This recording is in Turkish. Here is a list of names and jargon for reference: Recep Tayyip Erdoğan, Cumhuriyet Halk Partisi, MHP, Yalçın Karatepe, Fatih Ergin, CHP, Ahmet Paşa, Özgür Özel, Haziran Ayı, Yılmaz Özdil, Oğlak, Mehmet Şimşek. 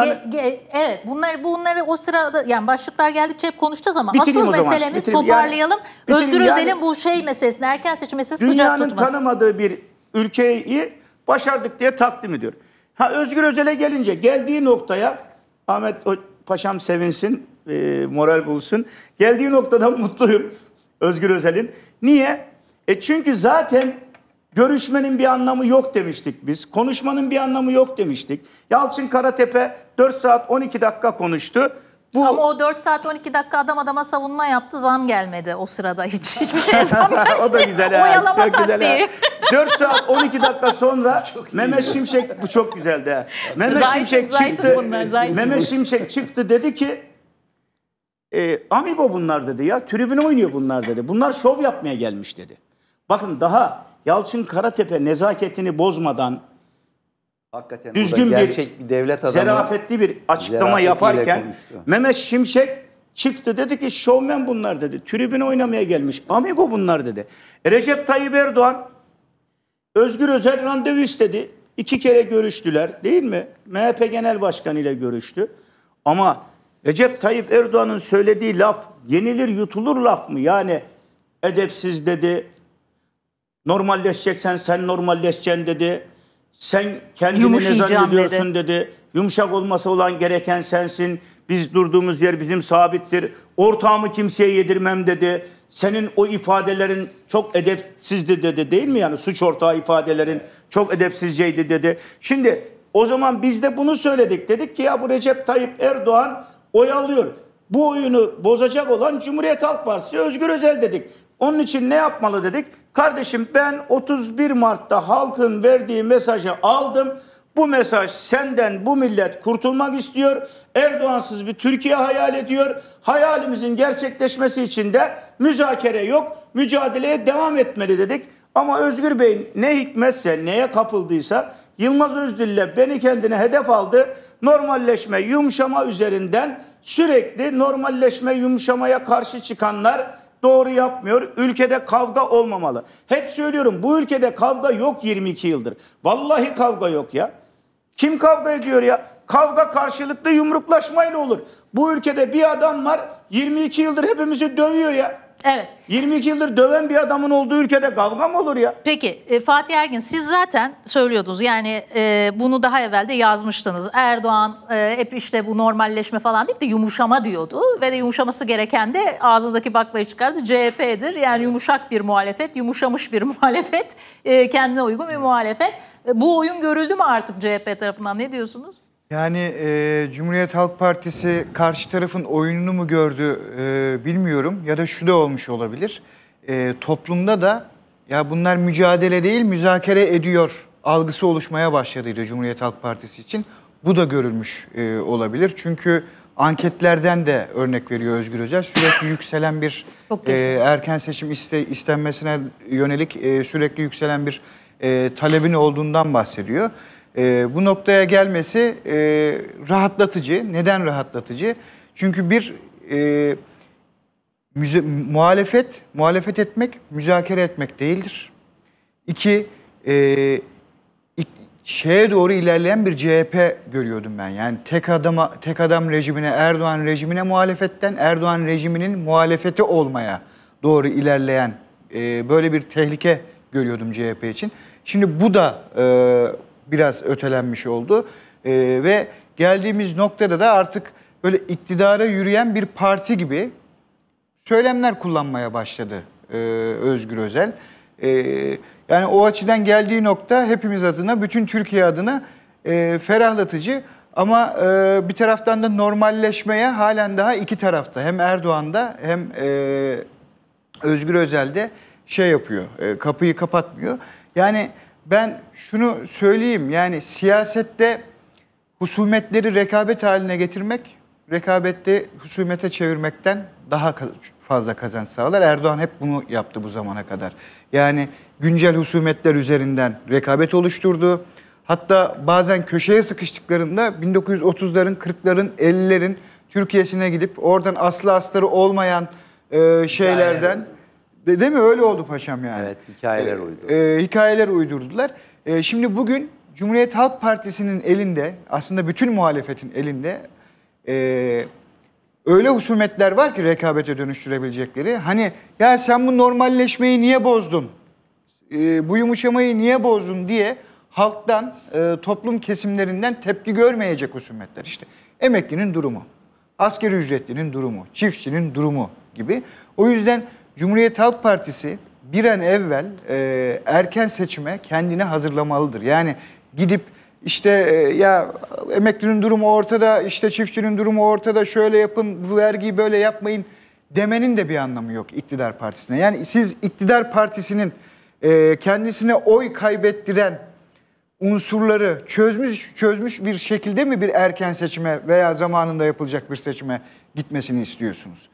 Evet, bunları o sırada, yani başlıklar geldikçe hep konuşacağız ama asıl meselemiz, toparlayalım. Yani, Özgür Özel'in bu meselesini, erken seçim meselesini sıcak tutması. Dünyanın tanımadığı bir ülkeyi başardık diye takdim ediyor. Ha, Özgür Özel'e gelince, geldiği noktaya Ahmet Paşam sevinsin, moral bulsun. Geldiği noktada mutluyum Özgür Özel'in. Niye? Çünkü zaten görüşmenin bir anlamı yok demiştik biz. Konuşmanın bir anlamı yok demiştik. Yalçın Karatepe 4 saat 12 dakika konuştu. Ama o 4 saat 12 dakika adam adama savunma yaptı. Zam gelmedi o sırada hiç. Hiçbir şey zam gelmedi. O da güzel. Oyalama çok taktiği. Güzel. 4 saat 12 dakika sonra Mehmet Şimşek, bu çok güzeldi. Mehmet Şimşek çıktı dedi ki amigo bunlar dedi ya. Tribüne oynuyor bunlar dedi. Bunlar şov yapmaya gelmiş dedi. Bakın, daha Yalçın Karatepe nezaketini bozmadan hakikaten düzgün bir devlet adamı, zerafetli bir açıklama yaparken Mehmet Şimşek çıktı dedi ki şovmen bunlar dedi. Tribüne oynamaya gelmiş. Amigo bunlar dedi. Recep Tayyip Erdoğan Özgür Özel randevu istedi. 2 kere görüştüler, değil mi? MHP Genel Başkanı ile görüştü. Ama Recep Tayyip Erdoğan'ın söylediği laf yenilir yutulur laf mı? Yani edepsiz dedi. Normalleşeceksen sen normalleşeceksin dedi. Sen kendini ne zannediyorsun dedi. Yumuşak olması olan gereken sensin. Biz durduğumuz yer bizim sabittir. Ortağımı kimseye yedirmem dedi. Senin o ifadelerin çok edepsizdi dedi, değil mi? Yani suç ortağı ifadelerin çok edepsizceydi dedi. Şimdi o zaman biz de bunu söyledik. Dedik ki ya bu Recep Tayyip Erdoğan oyalıyor. Bu oyunu bozacak olan Cumhuriyet Halk Partisi, Özgür Özel dedik. Onun için ne yapmalı dedik? Kardeşim, ben 31 Mart'ta halkın verdiği mesajı aldım. Bu mesaj senden bu millet kurtulmak istiyor. Erdoğansız bir Türkiye hayal ediyor. Hayalimizin gerçekleşmesi için de müzakere yok, mücadeleye devam etmeli dedik. Ama Özgür Bey ne hikmetse, neye kapıldıysa Yılmaz Özdil'le beni kendine hedef aldı. Normalleşme, yumuşama üzerinden sürekli normalleşme, yumuşamaya karşı çıkanlar doğru yapmıyor. Ülkede kavga olmamalı. Hep söylüyorum, bu ülkede kavga yok 22 yıldır. Vallahi kavga yok ya. Kim kavga ediyor ya? Kavga karşılıklı yumruklaşmayla olur. Bu ülkede bir adam var 22 yıldır hepimizi dövüyor ya. Evet. 22 yıldır döven bir adamın olduğu ülkede kavga mı olur ya? Peki Fatih Ergin, siz zaten söylüyordunuz, yani bunu daha evvel de yazmıştınız. Erdoğan hep işte bu normalleşme falan deyip de yumuşama diyordu ve de yumuşaması gereken de ağzındaki baklayı çıkardı. CHP'dir, yani yumuşak bir muhalefet, yumuşamış bir muhalefet, kendine uygun bir muhalefet. Bu oyun görüldü mü artık CHP tarafından, ne diyorsunuz? Yani Cumhuriyet Halk Partisi karşı tarafın oyununu mu gördü bilmiyorum, ya da şu da olmuş olabilir. Toplumda da ya bunlar mücadele değil müzakere ediyor algısı oluşmaya başladıydı Cumhuriyet Halk Partisi için. Bu da görülmüş olabilir. Çünkü anketlerden de örnek veriyor Özgür Özel. Sürekli yükselen bir erken seçim istenmesine yönelik sürekli yükselen bir talebin olduğundan bahsediyor. Bu noktaya gelmesi rahatlatıcı. Neden rahatlatıcı? Çünkü bir muhalefet etmek, müzakere etmek değildir. 2, şeye doğru ilerleyen bir CHP görüyordum ben. Yani tek adam rejimine, Erdoğan rejimine muhalefetten, Erdoğan rejiminin muhalefeti olmaya doğru ilerleyen böyle bir tehlike görüyordum CHP için. Şimdi bu da biraz ötelenmiş oldu ve geldiğimiz noktada da artık böyle iktidara yürüyen bir parti gibi söylemler kullanmaya başladı Özgür Özel. Yani o açıdan geldiği nokta hepimiz adına, bütün Türkiye adına ferahlatıcı ama bir taraftan da normalleşmeye halen daha iki tarafta, hem Erdoğan'da hem Özgür Özel'de şey yapıyor, kapıyı kapatmıyor. Yani ben şunu söyleyeyim, yani siyasette husumetleri rekabet haline getirmek, rekabette husumete çevirmekten daha fazla kazanç sağlar. Erdoğan hep bunu yaptı bu zamana kadar. Yani güncel husumetler üzerinden rekabet oluşturdu. Hatta bazen köşeye sıkıştıklarında 1930'ların, 40'ların, 50'lerin Türkiye'sine gidip oradan aslı astarı olmayan şeylerden... Değil mi? Öyle oldu paşam yani. Evet, hikayeler uydurdular. Şimdi bugün Cumhuriyet Halk Partisi'nin elinde, aslında bütün muhalefetin elinde öyle husumetler var ki rekabete dönüştürebilecekleri. Hani ya sen bu normalleşmeyi niye bozdun, bu yumuşamayı niye bozdun diye halktan, toplum kesimlerinden tepki görmeyecek husumetler. İşte emeklinin durumu, asgari ücretlinin durumu, çiftçinin durumu gibi. O yüzden Cumhuriyet Halk Partisi bir an evvel erken seçime kendini hazırlamalıdır. Yani gidip işte ya emeklinin durumu ortada, işte çiftçinin durumu ortada, şöyle yapın, vergiyi böyle yapmayın demenin de bir anlamı yok iktidar partisine. Yani siz iktidar partisinin kendisine oy kaybettiren unsurları çözmüş bir şekilde mi bir erken seçime veya zamanında yapılacak bir seçime gitmesini istiyorsunuz?